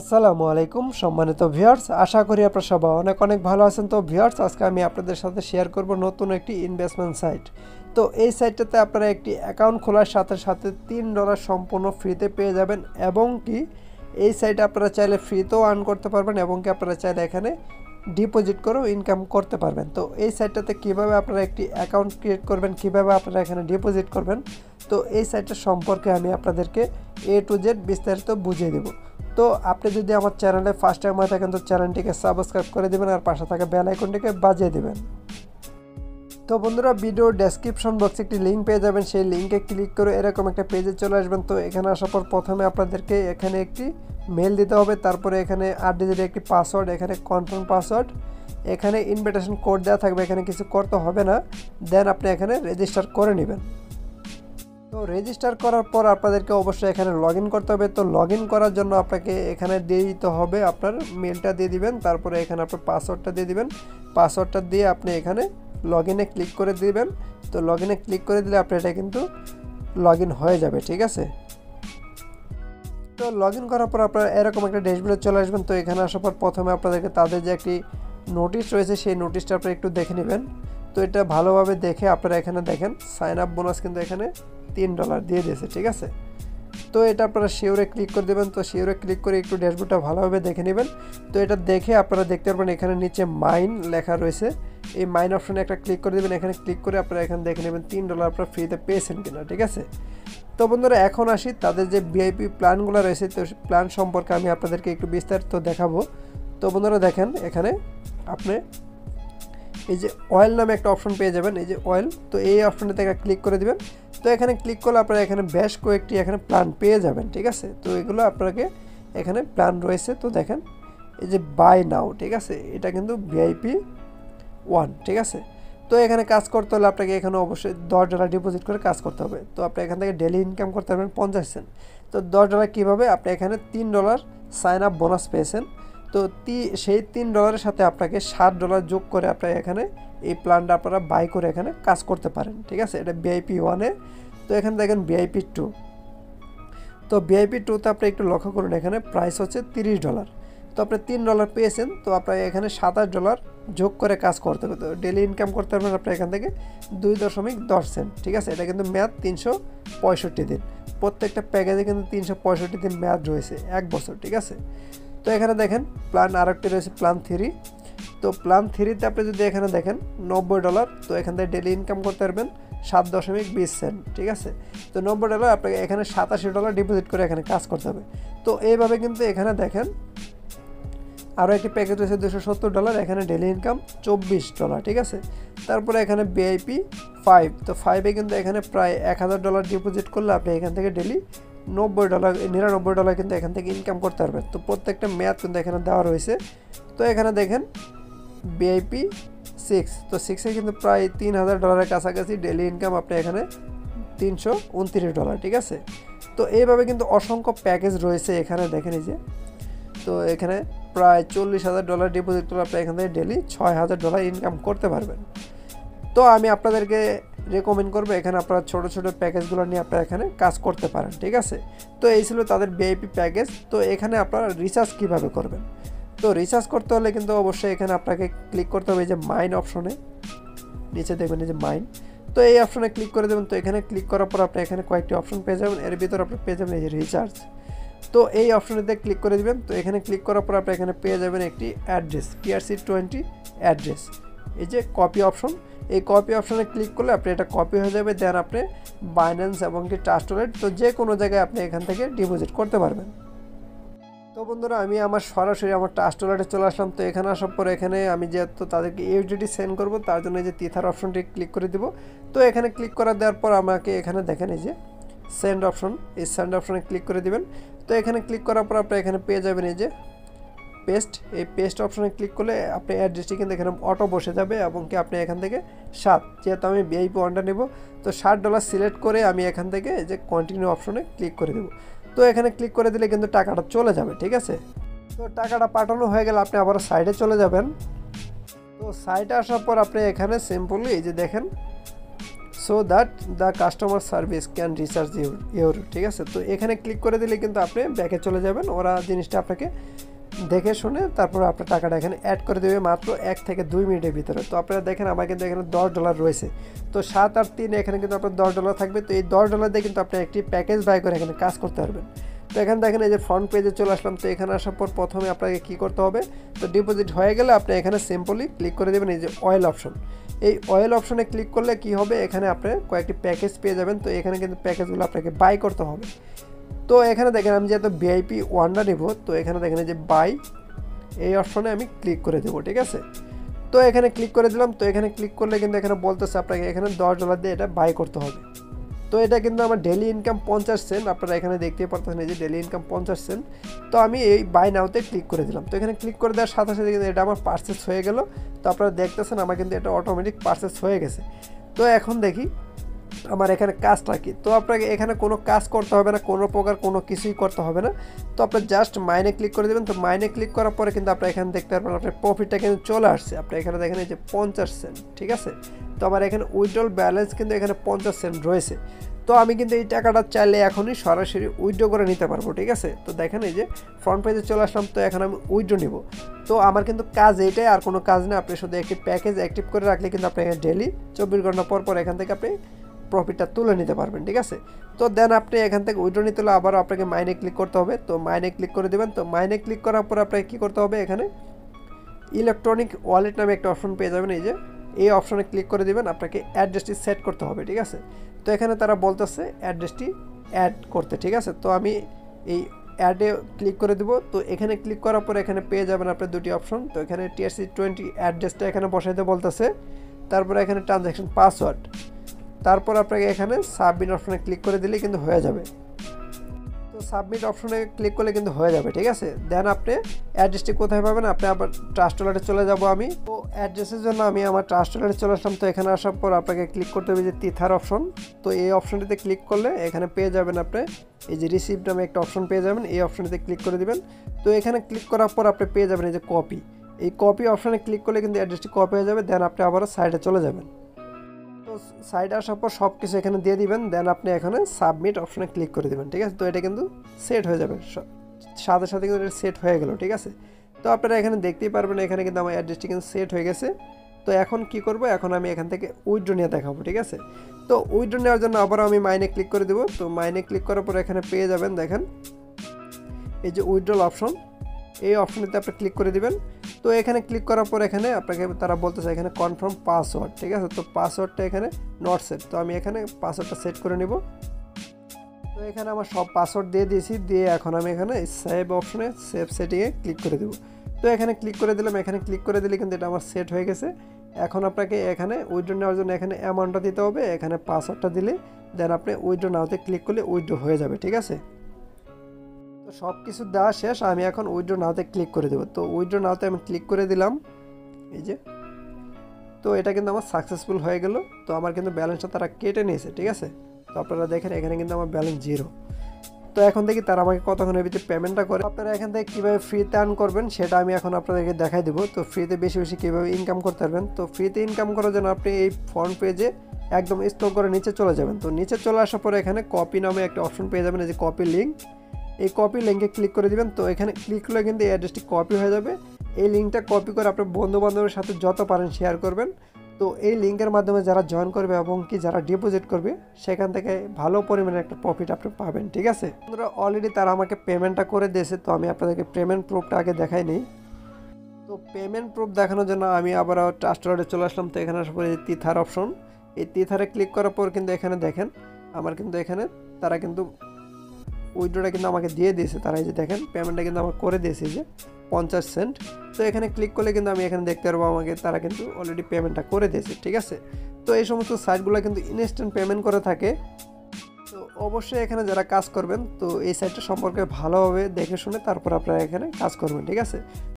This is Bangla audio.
আসসালামু আলাইকুম সম্মানিত ভিউয়ার্স, আশা করি আপনারা সবাই অনেক অনেক ভালো আছেন। তো ভিউয়ার্স, আজকে আমি আপনাদের সাথে শেয়ার করব নতুন একটি ইনভেস্টমেন্ট সাইট। তো এই সাইটটাতে আপনারা একটি অ্যাকাউন্ট খোলার সাথে সাথে $3 সম্পূর্ণ ফ্রিতে পেয়ে যাবেন এবং কি এই সাইটে আপনারা চাইলে ফ্রিতেও আর্ন করতে পারবেন এবং কি আপনারা চাইলে এখানে ডিপোজিট করেও ইনকাম করতে পারবেন। তো এই সাইটটাতে কীভাবে আপনারা একটি অ্যাকাউন্ট ক্রিয়েট করবেন, কীভাবে আপনারা এখানে ডিপোজিট করবেন, তো এই সাইটটা সম্পর্কে আমি আপনাদেরকে A to Z বিস্তারিত বুঝিয়ে দেবো। তো আপনি যদি আমার চ্যানেলে ফার্স্ট টাইম হয়ে থাকেন তো চ্যানেলটিকে সাবস্ক্রাইব করে দেবেন আর পাশে থাকা বেল আইকনটিকে বাজিয়ে দেবেন। তো বন্ধুরা, ভিডিও ডেসক্রিপশন বক্সে একটি লিঙ্ক পেয়ে যাবেন, সেই লিঙ্কে ক্লিক করে এরকম একটা পেজে চলে আসবেন। তো এখানে আসার পর প্রথমে আপনাদেরকে এখানে একটি মেল দিতে হবে, তারপরে এখানে 8 ডিজিটের একটি পাসওয়ার্ড, এখানে কনফার্ম পাসওয়ার্ড, এখানে ইনভিটেশন কোড দেওয়া থাকবে, এখানে কিছু করতে হবে না। দেন আপনি এখানে রেজিস্টার করে নেবেন। তো রেজিস্টার করার পর আপনাদেরকে অবশ্যই এখানে লগ ইন করতে হবে। তো লগ ইন করার জন্য আপনাকে এখানে দিয়ে দিতে হবে, আপনার মেলটা দিয়ে দিবেন, তারপরে এখানে আপনার পাসওয়ার্ডটা দিয়ে দিবেন। পাসওয়ার্ডটা দিয়ে আপনি এখানে লগ ইনে ক্লিক করে দিবেন। তো লগ ইনে ক্লিক করে দিলে আপনার এটা কিন্তু লগ ইন হয়ে যাবে, ঠিক আছে। তো লগ ইন করার পর আপনারা এরকম একটা ড্যাশবোর্ডে চলে আসবেন। তো এখানে আসার পর প্রথমে আপনাদেরকে তাদের যে একটি নোটিশ রয়েছে সেই নোটিশটা আপনারা একটু দেখে নেবেন। তো এটা ভালোভাবে দেখে আপনারা এখানে দেখেন সাইন আপ বোনাস কিন্তু এখানে $3 দিয়ে দিয়েছে, ঠিক আছে। তো এটা আপনারা শিওরে ক্লিক করে দেবেন। তো শিওরে ক্লিক করে একটু ড্যাশবোর্ডটা ভালোভাবে দেখে নেবেন। তো এটা দেখে আপনারা দেখতে পারবেন এখানে নিচে মাইন লেখা রয়েছে, এই মাইন অপশানে একটা ক্লিক করে দেবেন। এখানে ক্লিক করে আপনারা এখানে দেখে নেবেন $3 আপনারা ফ্রিতে পেয়েছেন কিনা, ঠিক আছে। তো বন্ধুরা, এখন আসি তাদের যে ভিআইপি প্ল্যানগুলো রয়েছে, তো প্ল্যান সম্পর্কে আমি আপনাদেরকে একটু বিস্তারিত দেখাবো। তো বন্ধুরা দেখেন, এখানে আপনি এই যে অয়েল নামে একটা অপশন পেয়ে যাবেন, এই যে অয়েল, তো এই অপশনটাতে একটা ক্লিক করে দেবেন। তো এখানে ক্লিক করলে আপনারা এখানে বেশ কয়েকটি এখানে প্ল্যান পেয়ে যাবেন, ঠিক আছে। তো এগুলো আপনাকে এখানে প্ল্যান রয়েছে। তো দেখেন এই যে বাই নাও, ঠিক আছে, এটা কিন্তু VIP 1, ঠিক আছে। তো এখানে কাজ করতে হলে আপনাকে এখানে অবশ্যই $10 ডিপোজিট করে কাজ করতে হবে। তো আপনি এখান থেকে ডেলি ইনকাম করতে পারবেন $0.50। তো $10 কীভাবে, আপনি এখানে $3 সাইন আপ বোনাস পেয়েছেন। তো সেই $3 সাথে আপনাকে $7 যোগ করে আপনার এখানে এই প্ল্যানটা আপনারা বাই করে এখানে কাজ করতে পারেন, ঠিক আছে। এটা VIP 1-এ। তো এখানে দেখেন VIP 2। তো VIP 2-তে আপনি একটু লক্ষ্য করুন, এখানে প্রাইস হচ্ছে $30। তো আপনি $3 পেয়েছেন, তো আপনার এখানে $27 যোগ করে কাজ করতে হবে। তো ডেলি ইনকাম করতে পারবেন আপনি এখান থেকে 2.10 সেন্ট, ঠিক আছে। এটা কিন্তু ম্যাথ 365 দিন, প্রত্যেকটা প্যাকেজে কিন্তু 365 দিন ম্যাথ রয়েছে, 1 বছর, ঠিক আছে। তো এখানে দেখেন প্ল্যান আরেকটি রয়েছে, প্ল্যান 3। তো প্ল্যান 3-তে আপনি যদি এখানে দেখেন $90, তো এখান থেকে ডেলি ইনকাম করতে পারবেন $7.20, ঠিক আছে। তো $90 আপনাকে এখানে $87 ডিপোজিট করে এখানে কাজ করতে হবে। তো এইভাবে কিন্তু এখানে দেখেন আরও একটি প্যাকেজ রয়েছে $270, এখানে ডেলি ইনকাম $24, ঠিক আছে। তারপরে এখানে VIP 5। তো 5-এ কিন্তু এখানে প্রায় $1000 ডিপোজিট করলে আপনি এখান থেকে ডেলি $99 কিন্তু এখান থেকে ইনকাম করতে পারবেন। তো প্রত্যেকটা ম্যাথ কিন্তু এখানে দেওয়া রয়েছে। তো এখানে দেখেন VIP 6। তো 6-এ কিন্তু প্রায় $3000 কাছাকাছি ডেলি ইনকাম, আপনি এখানে $329, ঠিক আছে। তো এইভাবে কিন্তু অসংখ্য প্যাকেজ রয়েছে, এখানে দেখেন এই যে। তো এখানে প্রায় $40,000 ডিপোজিট করলে আপনি এখান থেকে ডেলি $6000 ইনকাম করতে পারবেন। তো আমি আপনাদেরকে রেকমেন্ড করবো এখানে আপনারা ছোটো ছোটো প্যাকেজগুলো নিয়ে আপনারা এখানে কাজ করতে পারেন, ঠিক আছে। তো এই ছিল তাদের VIP প্যাকেজ। তো এখানে আপনারা রিচার্জ কীভাবে করবেন, তো রিচার্জ করতে হলে কিন্তু অবশ্যই এখানে আপনাকে ক্লিক করতে হবে এই যে মাইন অপশনে, নিচে দেখবেন এই যে মাইন। তো এই অপশনে ক্লিক করে দেবেন। তো এখানে ক্লিক করার পর আপনি এখানে কয়েকটি অপশন পেয়ে যাবেন, এর ভিতরে আপনি পেয়ে যাবেন এই যে রিচার্জ। তো এই অপশনেতে ক্লিক করে দেবেন। তো এখানে ক্লিক করার পর আপনি এখানে পেয়ে যাবেন একটি অ্যাড্রেস, PRC20 অ্যাড্রেস, এই যে কপি অপশন। এই কপি অপশনে ক্লিক করলে আপনি এটা কপি হয়ে যাবে। দেন আপনি বাইন্যান্স এবং কি ট্রাস্ট ওয়ালেট, তো যে কোনো জায়গায় আপনি এখান থেকে ডিপোজিট করতে পারবেন। তো বন্ধুরা, আমি সরাসরি আমার ট্রাস্ট ওয়ালেটে চলে আসলাম। তো এখানে আসার পর এখানে আমি যেহেতু তাদেরকে USDT সেন্ড করবো, তার জন্য এই যে টিথার অপশনটি ক্লিক করে দেবো। তো এখানে ক্লিক করা দেওয়ার পর আমাকে এখানে দেখেন এই যে সেন্ড অপশন, এই সেন্ড অপশনে ক্লিক করে দেবেন। তো এখানে ক্লিক করার পর আপনি এখানে পেয়ে যাবেন এই যে পেস্ট, এই পেস্ট অপশনে ক্লিক করলে আপনি অ্যাড্রেসটি কিন্তু এখানে অটো বসে যাবে এবং কি আপনি এখান থেকে যেহেতু আমি VIP 1-টা নেব, তো $60 সিলেক্ট করে আমি এখান থেকে এই যে কন্টিনিউ অপশনে ক্লিক করে দেবো। তো এখানে ক্লিক করে দিলে কিন্তু টাকাটা চলে যাবে, ঠিক আছে। তো টাকাটা পাঠানো হয়ে গেলে আপনি আবার সাইডে চলে যাবেন। তো সাইডে আসার পর আপনি এখানে সিম্পলি এই যে দেখেন so that the customer service can recharge your ठीक है। तो एखे क्लिक कर दी क्योंकि अपनी बैके चले जाबा जिनिटा आपके देखे शुने तरह अपना टाकाटा एखे एड कर देवे मात्र 1 থেকে 2 मिनटर भरे। तो अपना देखें हमारे क्योंकि एखे $10 रही है तो 7 और 3 एखे क्योंकि अपना $10 थको। तो $10 दिए क्योंकि अपनी एक पैकेज बाय कर एखे काज करते हैं। तो एखान देखें फ्रंट पेजे चले आसलम। तो एखे आसार पर प्रथम आपके क्यों करते हैं तो डिपोजिट हो गए अपनी एखे सिम्पलि क्लिक कर देवें ऑयल अपशन। ये ऑयल अपशने क्लिक कर ले कैकटी पैकेज पे जा पैकेजगुलो आपके बाय करते हैं। तो एखे देखें हमें जो VIP वानडा निब तो एखे देखें जो बाय अपशने हमें क्लिक कर देव ठीक है। तो एखे क्लिक कर दिल। तो एखे क्लिक कर लेकिन बोलते आपके एखे $10 दिए ये बाय करते हैं। तो ये क्योंकि हमारे डेलि इनकाम 50 सेंट अपना एखे देखते ही पड़ते हैं डेलि इनकाम 50 सेंट। तो हमें ये बाय नाउते क्लिक कर दिल। तो ये क्लिक कर देर साथ पार्सेस हो गो। तो अपना देखते हमारे क्योंकि ये अटोमेटिक पार्सेस हो गए। तो एखन देखी हमारे एखे काजटा कि। तो आपके एखे कोनो काज करते हैं ना कोनो प्रकार कोनो किसी करते हैं ना। तो अपना जस्ट माइने क्लिक कर देवें। तो माइने क्लिक करार पर क्योंकि अपना एखे देखते हैं अपना प्रॉफिट क्योंकि चले आससे अपना एखे देखें जो 50 सेंट ठीक है। तो हमारे एखे उइड्रॉल बैलेंस क्योंकि एखे 50 सेंट रही है। तो हमें क्योंकि ये टाकाटा चाहले एखोनी सरासरि उइड्रो करे निते पारबो ठीक है। तो देखें ये जो फ्रंट पेजे चले आसलाम। तो एखन आमि उइड्रो निब। तो आमार किन्तु काज एइटाई आर कोनो काज ना। आपनि शुधु एकटि पैकेज एक्टिव करे राखले किन्तु आपनि एखाने डेलि 24 घंटा पर एखान थेके आपनि प्रॉफिटটা তুলে নিতে পারবেন ঠিক আছে। তো দেন আপনি এখান থেকে উইথড্র নিতে হলে আবার আপনাকে মাইনে ক্লিক করতে হবে। তো মাইনে ক্লিক করে দিবেন। তো মাইনে ক্লিক করার পর আপনাকে কি করতে হবে এখানে ইলেকট্রনিক ওয়ালেট নামে একটা অপশন পেয়ে যাবেন। এই যে এই অপশনে ক্লিক করে দিবেন। আপনাকে অ্যাড্রেসটি সেট করতে হবে ঠিক আছে। তো এখানে তারা বলতেছে অ্যাড্রেসটি অ্যাড করতে ঠিক আছে। তো আমি এই অ্যাডে ক্লিক করে দেব। তো এখানে ক্লিক করার পর এখানে পেয়ে যাবেন আপনি দুটি অপশন। তো এখানে TRC20 অ্যাড্রেসটা এখানে বসাইতে বলতেছে। তারপরে এখানে ট্রানজাকশন পাসওয়ার্ড তারপর আপনাকে এখানে সাবমিট অপশনে ক্লিক করে দিলে কিন্তু হয়ে যাবে। তো সাবমিট অপশনে ক্লিক করলে কিন্তু হয়ে যাবে ঠিক আছে। দেন আপনি অ্যাড্রেসটি কোথায় পাবেন আপনি আবার ট্রাস্ট ওয়ালেটে চলে যাব আমি। তো অ্যাড্রেসের জন্য আমি আমার ট্রাস্ট ওয়ালেটে চলে আসলাম। তো এখানে আসার পর আপনাকে ক্লিক করতে হবে যে তিথার অপশন। তো এই অপশনটিতে ক্লিক করলে এখানে পেয়ে যাবেন আপনি এই যে রিসিভ নামে একটা অপশন পেয়ে যাবেন। এই অপশনটিতে ক্লিক করে দিবেন। তো এখানে ক্লিক করার পর আপনি পেয়ে যাবেন এই যে কপি। এই কপি অপশনে ক্লিক করলে কিন্তু অ্যাড্রেসটি কপি হয়ে যাবে। দেন আপনি আবার সাইডে চলে যাবেন। সাইড আসার পর সব কিছু এখানে দিয়ে দিবেন। দেন আপনি এখানে সাবমিট অপশনে ক্লিক করে দিবেন ঠিক আছে। তো এটা কিন্তু সেট হয়ে যাবে সাথে সাথে কিন্তু এটা সেট হয়ে গেল ঠিক আছে। তো আপনারা এখানে দেখতেই পারবেন এখানে কিন্তু আমার অ্যাড্রেসটি কিন্তু সেট হয়ে গেছে। তো এখন কি করব এখন আমি এখান থেকে উইথড্র নিয়ে দেখাবো ঠিক আছে। তো উইথড্র নেওয়ার জন্য আবার আমি মাইনে ক্লিক করে দেব। তো মাইনে ক্লিক করার পর এখানে পেয়ে যাবেন দেখেন এই যে উইথড্রল অপশন এই অপশনটিতে আপনি ক্লিক করে দিবেন। তো এখানে ক্লিক করার পর এখানে আপনাকে তারা বলতেছে এখানে কনফার্ম পাসওয়ার্ড ঠিক আছে। তো পাসওয়ার্ডটা এখানে নট সেট। তো আমি এখানে পাসওয়ার্ডটা সেট করে নিব। তো এখানে আমার সব পাসওয়ার্ড দিয়ে দিয়েছি দিয়ে এখন আমি এখানে সেভ অপশনে সেভ সেটিংয়ে ক্লিক করে দেব। তো এখানে ক্লিক করে দিলাম। এখানে ক্লিক করে দিলে কিন্তু এটা আমার সেট হয়ে গেছে। এখন আপনাকে এখানে উইথড্র নেওয়ার জন্য এখানে অ্যামাউন্টটা দিতে হবে এখানে পাসওয়ার্ডটা দিলে দেন আপনি উইথড্র নাওতে ক্লিক করলে উইথড্র হয়ে যাবে ঠিক আছে। তো সব কিছু দেওয়া শেষ আমি এখন উইথড্র নাওতে ক্লিক করে দেব। তো উইথড্র নাওতে আমি ক্লিক করে দিলাম এই যে। তো এটা কিন্তু আমার সাকসেসফুল হয়ে গেল। তো আমার কিন্তু ব্যালেন্সটা তারা কেটে নিয়েছে ঠিক আছে। তো আপনারা দেখেন এখানে কিন্তু আমার ব্যালেন্স 0। তো এখন দেখি তারা আমাকে কতক্ষণের ভিতরে পেমেন্টটা করে। আপনারা এখান থেকে কীভাবে ফ্রিতে আর্ন করবেন সেটা আমি এখন আপনাদেরকে দেখাই দেবো। তো ফ্রিতে বেশি বেশি কীভাবে ইনকাম করতে পারবেন। তো ফ্রিতে ইনকাম করার জন্য আপনি এই ফ্রন্ট পেজে একদম স্ক্রল করে নিচে চলে যাবেন। তো নিচে চলে আসার পরে এখানে কপি নামে একটা অপশন পেয়ে যাবেন এই যে কপি লিঙ্ক। এই কপি লিঙ্কে ক্লিক করে দিবেন। তো এখানে ক্লিক করলে কিন্তু এই অ্যাড্রেসটি কপি হয়ে যাবে। এই লিঙ্কটা কপি করে আপনার বন্ধুবান্ধবের সাথে যত পারেন শেয়ার করবেন। তো এই লিঙ্কের মাধ্যমে যারা জয়েন করবে এবং কি যারা ডিপোজিট করবে সেখান থেকে ভালো পরিমাণে একটা প্রফিট আপনি পাবেন ঠিক আছে। বন্ধুরা অলরেডি তারা আমাকে পেমেন্টটা করে দিয়েছে। তো আমি আপনাদেরকে পেমেন্ট প্রুফটা আগে দেখাই নিই। তো পেমেন্ট প্রুফ দেখানোর জন্য আমি আবার ট্রাস্ট ওয়ালেটে চলে আসলাম। তো এখানে আসার পরে যে তিথার অপশন এই তিথারে ক্লিক করার পর কিন্তু এখানে দেখেন আমার কিন্তু এখানে তারা কিন্তু উইথড্রটা কিন্তু আমাকে দিয়ে দিয়েছে। তারা এই যে দেখেন পেমেন্টটা কিন্তু আমার করে দিয়েছে যে 50 সেন্ট। তো এখানে ক্লিক করলে কিন্তু আমি এখানে দেখতে পারবো আমাকে তারা কিন্তু অলরেডি পেমেন্টটা করে দিয়েছে ঠিক আছে। তো এই সমস্ত সাইটগুলো কিন্তু ইনস্ট্যান্ট পেমেন্ট করে থাকে। তো অবশ্যই এখানে যারা কাজ করবেন তো এই সাইটটা সম্পর্কে ভালোভাবে দেখে শুনে তারপর আপনারা এখানে কাজ করবেন ঠিক আছে।